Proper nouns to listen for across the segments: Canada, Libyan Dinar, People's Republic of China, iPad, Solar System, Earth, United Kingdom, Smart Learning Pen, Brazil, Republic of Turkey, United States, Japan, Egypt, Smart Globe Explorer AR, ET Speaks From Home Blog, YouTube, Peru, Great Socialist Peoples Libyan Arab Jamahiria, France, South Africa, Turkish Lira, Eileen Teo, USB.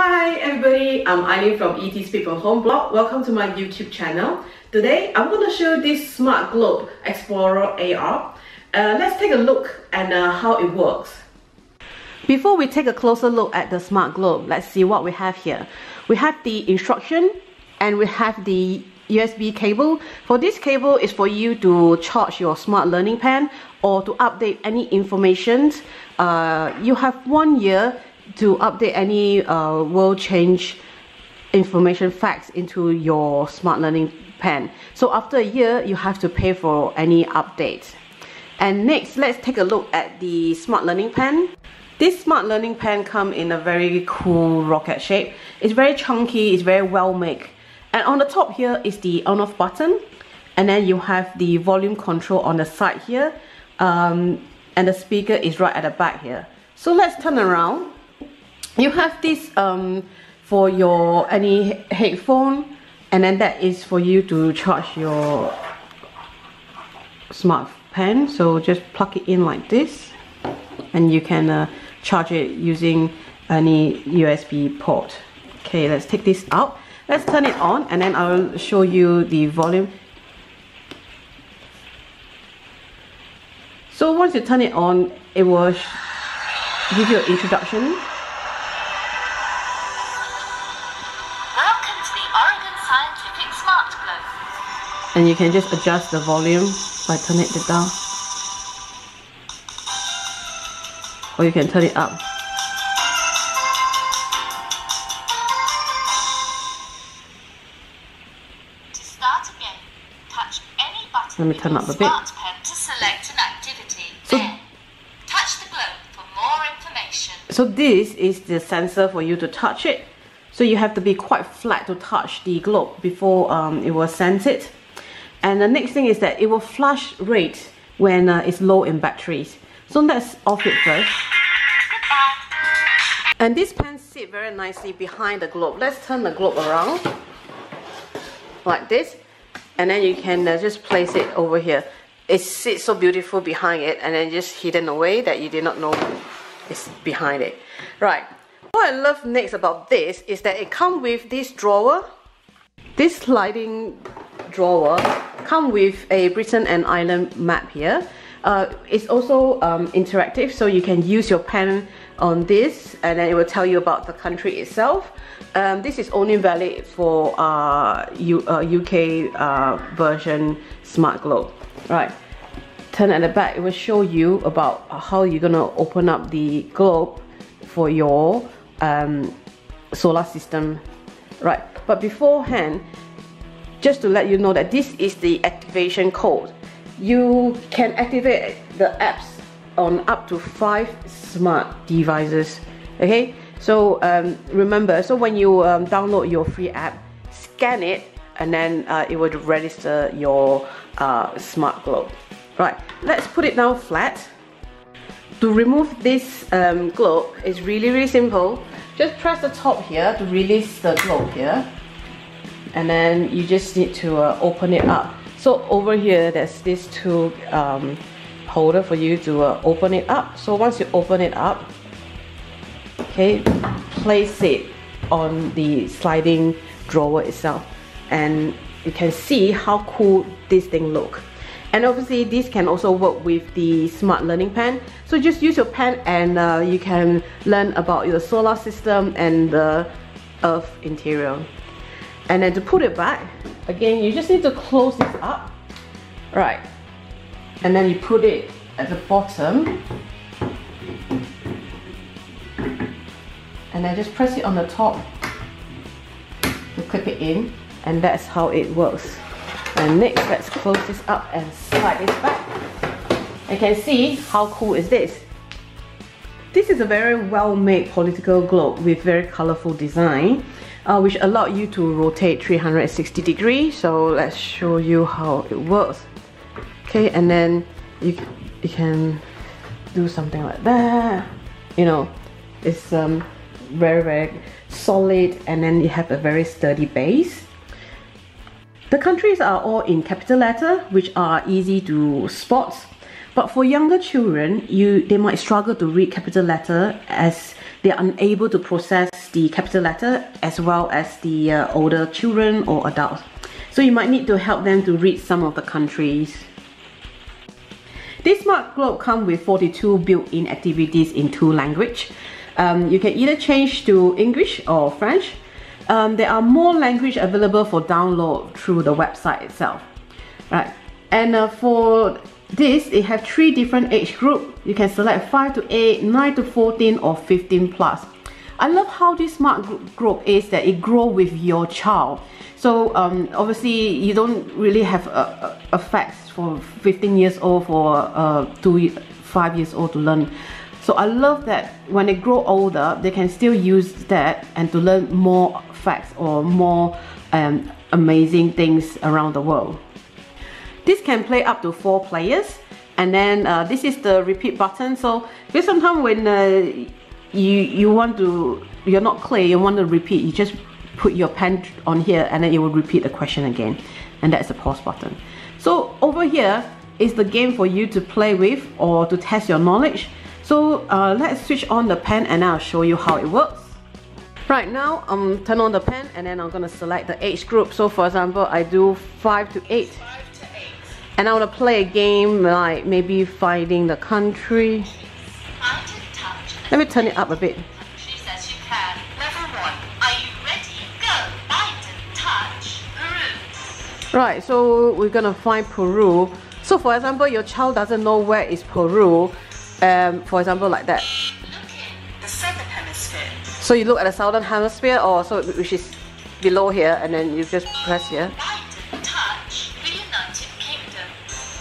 Hi everybody, I'm Eileen from ET Speaks From Home Blog. Welcome to my YouTube channel. Today I'm going to show this Smart Globe Explorer AR. Let's take a look at how it works. Before we take a closer look at the Smart Globe, let's see what we have here. We have the instruction and we have the USB cable. For this cable is for you to charge your Smart Learning Pen or to update any information. You have 1 year to update any world change information facts into your Smart Learning Pen. So after a year, you have to pay for any updates. And next, let's take a look at the Smart Learning Pen. This Smart Learning Pen comes in a very cool rocket shape. It's very chunky, it's very well made. And on the top here is the on-off button. And then you have the volume control on the side here. And the speaker is right at the back here. So let's turn around. You have this for your any headphone, and then that is for you to charge your smart pen. So just plug it in like this, and you can charge it using any USB port. Okay, let's take this out. Let's turn it on, and then I'll show you the volume. So once you turn it on, it will give you an introduction. And you can just adjust the volume by turning it down, or you can turn it up. To start again, touch any button. Let me turn up a bit. Smart pen to select an activity. There. Touch the globe for more information. So this is the sensor for you to touch it. So you have to be quite flat to touch the globe before it will sense it. And the next thing is that it will flash rate when it's low in batteries. So let's off it first. And this pen sits very nicely behind the globe. Let's turn the globe around like this, and then you can just place it over here. It sits so beautiful behind it, and then just hidden away that you did not know it's behind it. Right. What I love next about this is that it comes with this drawer, this sliding drawer come with a Britain and Ireland map here. It's also interactive, so you can use your pen on this and then it will tell you about the country itself. This is only valid for UK version Smart Globe. Right, turn at the back, it will show you about how you're gonna open up the globe for your solar system. Right, but beforehand, just to let you know that this is the activation code. You can activate the apps on up to 5 smart devices. Okay, so remember, so when you download your free app, scan it and then it will register your smart globe. Right, let's put it down flat. To remove this globe is really simple. Just press the top here to release the globe here. And then you just need to open it up. So over here, there's these two holder for you to open it up. So once you open it up, okay, place it on the sliding drawer itself, and you can see how cool this thing looks. And obviously, this can also work with the Smart Learning Pen. So just use your pen, and you can learn about your solar system and the Earth interior. And then to put it back, again, you just need to close this up. Right. And then you put it at the bottom. And then just press it on the top to clip it in. And that's how it works. And next, let's close this up and slide this back. You can see how cool is this. This is a very well-made political globe with very colorful design. Which allow you to rotate 360 degrees. So let's show you how it works. Okay, and then you can do something like that. You know, it's very solid, and then you have a very sturdy base. The countries are all in capital letter, which are easy to spot. But for younger children, they might struggle to read capital letter as they are unable to process the capital letter as well as the older children or adults. So you might need to help them to read some of the countries. This Smart Globe comes with 42 built-in activities in 2 languages. You can either change to English or French. There are more languages available for download through the website itself. Right. And for this, it has 3 different age groups. You can select 5 to 8, 9 to 14 or 15 plus. I love how this Smart Globe is that it grows with your child. So obviously you don't really have effects for 15 years old for 5 years old to learn. So I love that when they grow older, they can still use that and to learn more facts or more amazing things around the world. This can play up to 4 players, and then this is the repeat button. So because sometimes when you're not clear, you want to repeat, you just put your pen on here and then it will repeat the question again, and that's the pause button. So over here is the game for you to play with or to test your knowledge. So let's switch on the pen and I'll show you how it works. Right now, I'm turn on the pen and then I'm going to select the age group. So for example, I do 5 to 8. And I want to play a game like maybe finding the country. Let me turn it up a bit. Countries that you can. Level 1. Are you ready? Go. Bind and touch. Peru. Right, so we're gonna find Peru. So for example, your child doesn't know where is Peru. For example, like that. Look in the southern hemisphere. So you look at the southern hemisphere, or so which is below here, and then you just press here.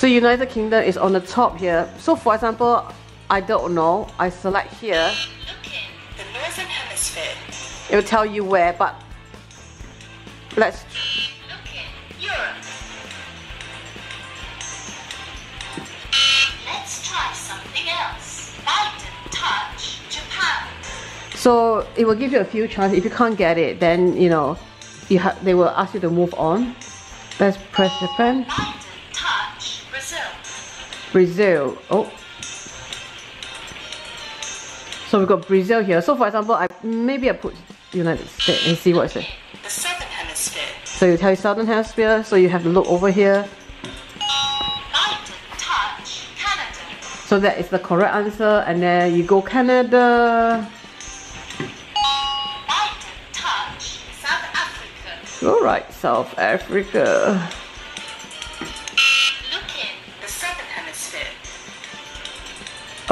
So United Kingdom is on the top here. So for example, I don't know, I select here. Look in the northern hemisphere. It will tell you where, but let's look in Europe. Let's try something else. Bind and touch Japan. So it will give you a few chances. If you can't get it, then you know they will ask you to move on. Let's press Japan. Brazil. Oh, so we've got Brazil here. So for example, maybe I put United States and see what's it. The southern hemisphere. So you tell southern hemisphere. So you have to look over here. Bind and touch Canada. So that is the correct answer, and then you go Canada. Bind and touch South Africa. All right, South Africa.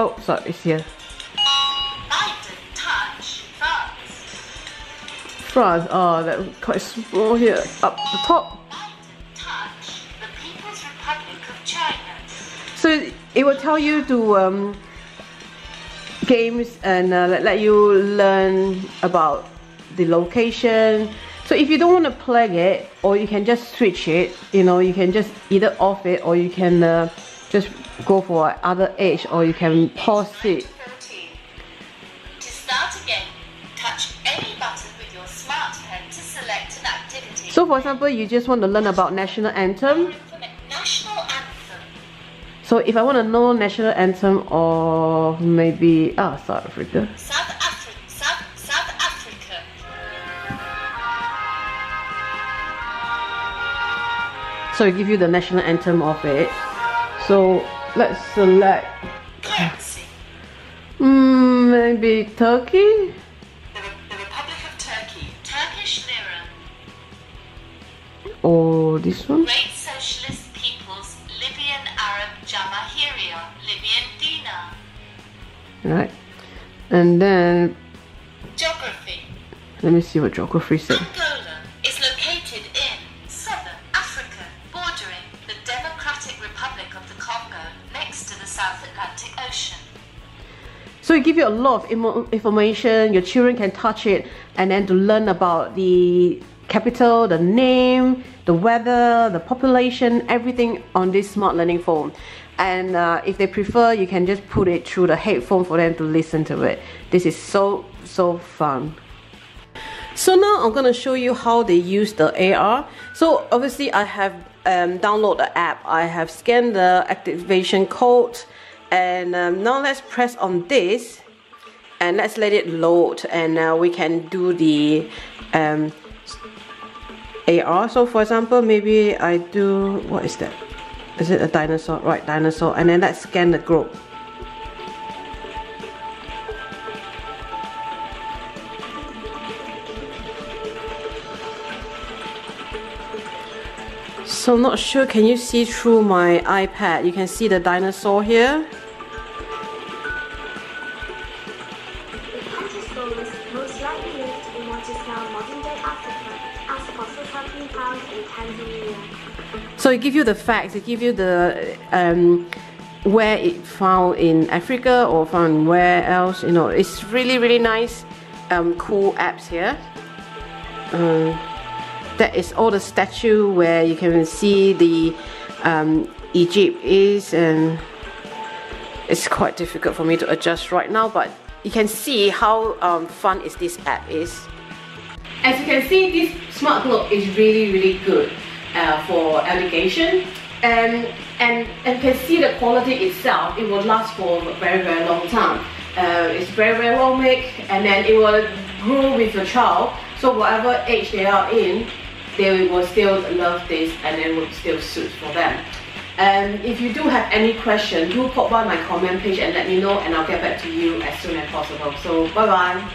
Oh, sorry, it's here. Bind and touch France. France, oh, that's quite small here. Up the top. Bind and touch the People's Republic of China. So it will tell you to games and let you learn about the location. So if you don't want to plug it, or you can just switch it, you know, you can just either off it or you can just go for other age, or you can pause it. To start again, touch any button with your smart pen to select an activity. So for example, you just want to learn about national anthem. So if I want to know national anthem, or maybe South Africa. South Africa. So it gives you the national anthem of it. So let's select maybe Turkey? The Republic of Turkey, Turkish Lira. Or this one? Great Socialist Peoples Libyan Arab Jamahiria, Libyan Dinar. Right. And then geography. Let me see what geography says. Angola is located in southern Africa, bordering the Democratic Republic of the Congo, next to the South Atlantic Ocean. So it gives you a lot of information. Your children can touch it and then to learn about the capital, the name, the weather, the population, everything on this smart learning phone. And if they prefer, you can just put it through the headphone for them to listen to it. This is so fun. So now I'm going to show you how they use the AR. So obviously I have download the app. I have scanned the activation code, and now let's press on this and let's let it load, and we can do the AR. So for example, maybe I do, what is that? Is it a dinosaur? Right, dinosaur. And then let's scan the globe. So I'm not sure, can you see through my iPad? You can see the dinosaur here. So it gives you the facts, it gives you the where it found in Africa or found where else, you know. It's really, really nice, cool apps here. That is all the statue where you can see the Egypt is, and it's quite difficult for me to adjust right now, but you can see how fun is this app is. As you can see, this Smart Globe is really, really good. For navigation, and you can see the quality itself. It will last for a very, very long time. It's very, very well made, and then it will grow with your child. So whatever age they are in, they will still love this, and it will still suit for them. And if you do have any question, do pop by my comment page and let me know, and I'll get back to you as soon as possible. So bye bye.